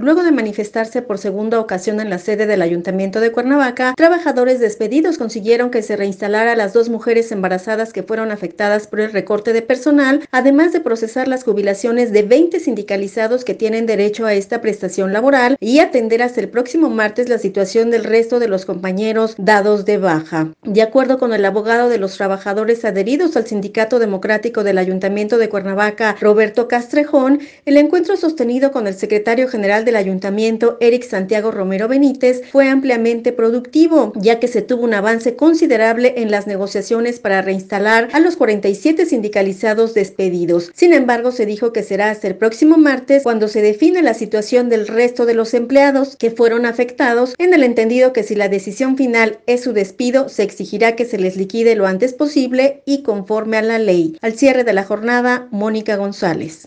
Luego de manifestarse por segunda ocasión en la sede del Ayuntamiento de Cuernavaca, trabajadores despedidos consiguieron que se reinstalara a las dos mujeres embarazadas que fueron afectadas por el recorte de personal, además de procesar las jubilaciones de 20 sindicalizados que tienen derecho a esta prestación laboral y atender hasta el próximo martes la situación del resto de los compañeros dados de baja. De acuerdo con el abogado de los trabajadores adheridos al Sindicato Democrático del Ayuntamiento de Cuernavaca, Roberto Castrejón, el encuentro sostenido con el secretario general del Ayuntamiento, Erick Santiago Romero Benítez, fue ampliamente productivo, ya que se tuvo un avance considerable en las negociaciones para reinstalar a los 47 sindicalizados despedidos. Sin embargo, se dijo que será hasta el próximo martes cuando se define la situación del resto de los empleados que fueron afectados, en el entendido que si la decisión final es su despido, se exigirá que se les liquide lo antes posible y conforme a la ley. Al cierre de la jornada, Mónica González.